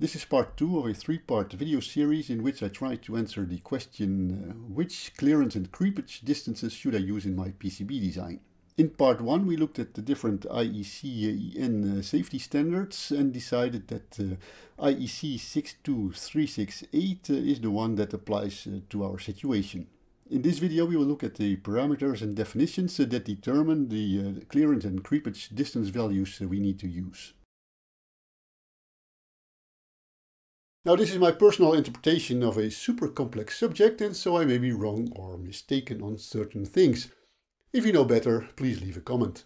This is part 2 of a three-part video series in which I try to answer the question, which clearance and creepage distances should I use in my PCB design? In part 1 we looked at the different IEC EN safety standards and decided that IEC 62368 is the one that applies to our situation. In this video we will look at the parameters and definitions that determine the clearance and creepage distance values we need to use. Now this is my personal interpretation of a super complex subject, and so I may be wrong or mistaken on certain things. If you know better, please leave a comment.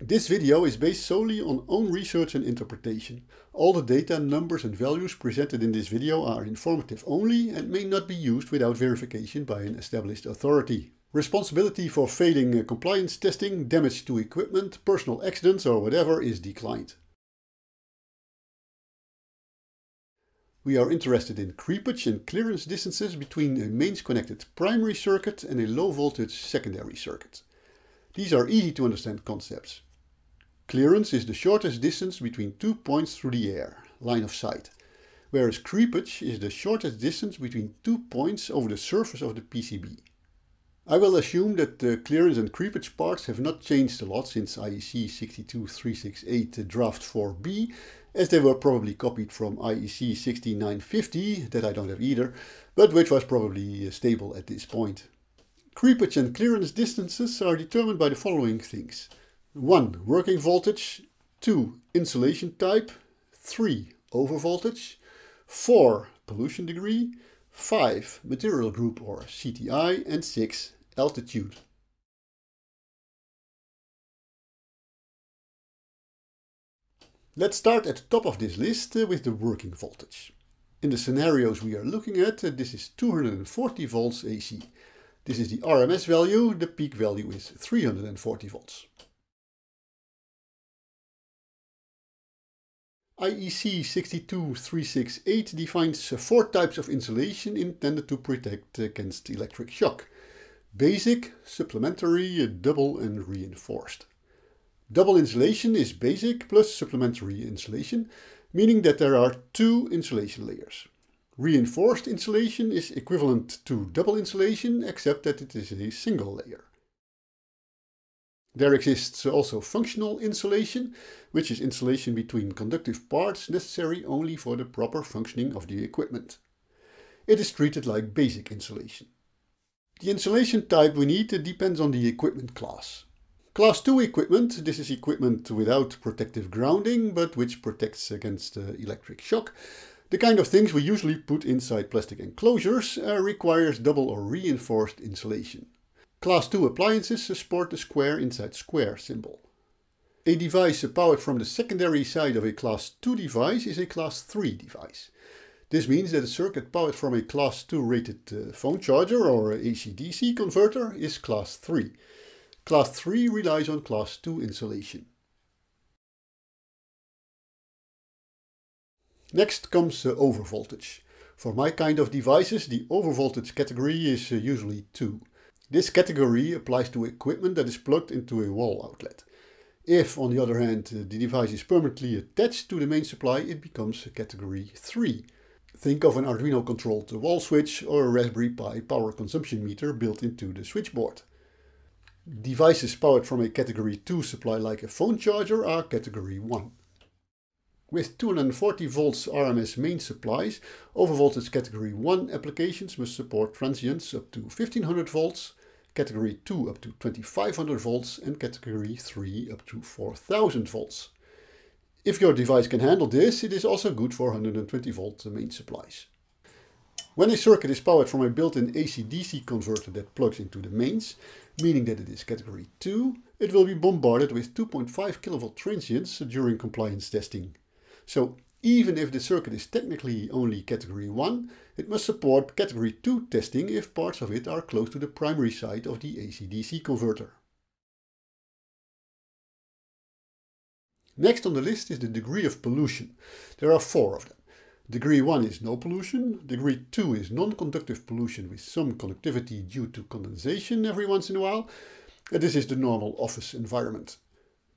This video is based solely on own research and interpretation. All the data, numbers and values presented in this video are informative only and may not be used without verification by an established authority. Responsibility for failing compliance testing, damage to equipment, personal accidents or whatever is declined. We are interested in creepage and clearance distances between a mains-connected primary circuit and a low-voltage secondary circuit. These are easy-to-understand concepts. Clearance is the shortest distance between two points through the air, line of sight, whereas creepage is the shortest distance between two points over the surface of the PCB. I will assume that the clearance and creepage parts have not changed a lot since IEC 62368 draft 4B, as they were probably copied from IEC 60950, that I don't have either, but which was probably stable at this point. Creepage and clearance distances are determined by the following things. 1. Working voltage. 2. Insulation type. 3. Overvoltage. 4. Pollution degree. 5. Material group or CTI. And 6. Altitude. Let's start at the top of this list with the working voltage. In the scenarios we are looking at, this is 240 volts AC. This is the RMS value, the peak value is 340 volts. IEC 62368 defines 4 types of insulation intended to protect against electric shock. Basic, supplementary, double and reinforced. Double insulation is basic plus supplementary insulation, meaning that there are 2 insulation layers. Reinforced insulation is equivalent to double insulation, except that it is a single layer. There exists also functional insulation, which is insulation between conductive parts necessary only for the proper functioning of the equipment. It is treated like basic insulation. The insulation type we need depends on the equipment class. Class 2 equipment, this is equipment without protective grounding, but which protects against electric shock. The kind of things we usually put inside plastic enclosures requires double or reinforced insulation. Class 2 appliances support the square inside square symbol. A device powered from the secondary side of a class 2 device is a class 3 device. This means that a circuit powered from a class 2 rated phone charger or AC-DC converter is class 3. Class 3 relies on Class 2 insulation. Next comes overvoltage. For my kind of devices, the overvoltage category is usually 2. This category applies to equipment that is plugged into a wall outlet. If, on the other hand, the device is permanently attached to the main supply, it becomes a category 3. Think of an Arduino-controlled wall switch or a Raspberry Pi power consumption meter built into the switchboard. Devices powered from a category 2 supply like a phone charger are category 1. With 240 volts RMS main supplies, overvoltage category 1 applications must support transients up to 1500 volts, category 2 up to 2500 volts and category 3 up to 4000 volts. If your device can handle this, it is also good for 120 volt main supplies. When a circuit is powered from a built-in AC-DC converter that plugs into the mains, meaning that it is category 2, it will be bombarded with 2.5 kV transients during compliance testing. So even if the circuit is technically only category 1, it must support category 2 testing if parts of it are close to the primary side of the AC-DC converter. Next on the list is the degree of pollution. There are 4 of them. Degree 1 is no pollution, degree 2 is non-conductive pollution with some conductivity due to condensation every once in a while. This is the normal office environment.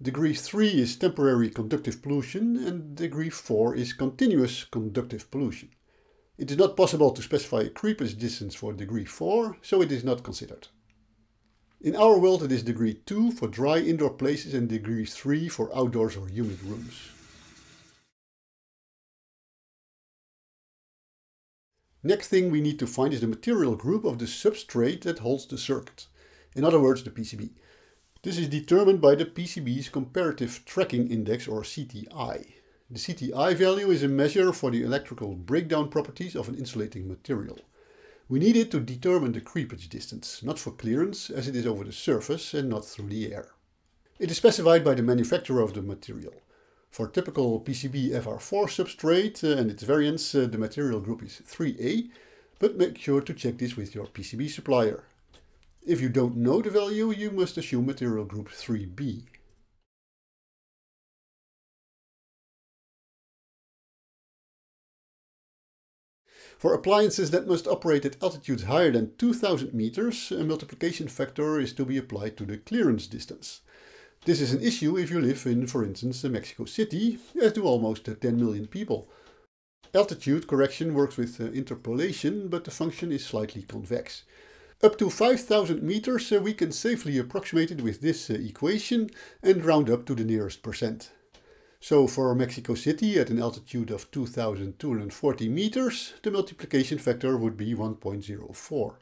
Degree 3 is temporary conductive pollution and degree 4 is continuous conductive pollution. It is not possible to specify a creepage distance for degree 4, so it is not considered. In our world it is degree 2 for dry indoor places and degree 3 for outdoors or humid rooms. Next thing we need to find is the material group of the substrate that holds the circuit, in other words the PCB. This is determined by the PCB's comparative tracking index or CTI. The CTI value is a measure for the electrical breakdown properties of an insulating material. We need it to determine the creepage distance, not for clearance, as it is over the surface and not through the air. It is specified by the manufacturer of the material. For typical PCB FR4 substrate and its variants, the material group is 3A, but make sure to check this with your PCB supplier. If you don't know the value, you must assume material group 3B. For appliances that must operate at altitudes higher than 2000 meters, a multiplication factor is to be applied to the clearance distance. This is an issue if you live in, for instance, Mexico City, as do almost 10 million people. Altitude correction works with interpolation, but the function is slightly convex. Up to 5000 meters, we can safely approximate it with this equation and round up to the nearest percent. So for Mexico City at an altitude of 2,240 meters, the multiplication factor would be 1.04.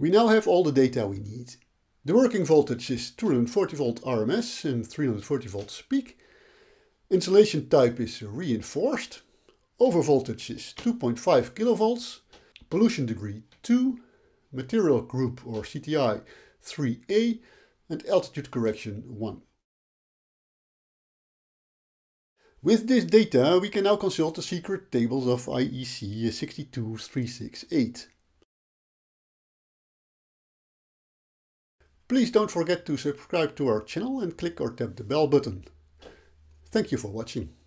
We now have all the data we need. The working voltage is 240 volt RMS and 340 volts peak. Insulation type is reinforced. Overvoltage is 2.5 kilovolts. Pollution degree 2. Material group or CTI 3A. And altitude correction 1. With this data, we can now consult the secret tables of IEC 62368. Please don't forget to subscribe to our channel and click or tap the bell button. Thank you for watching.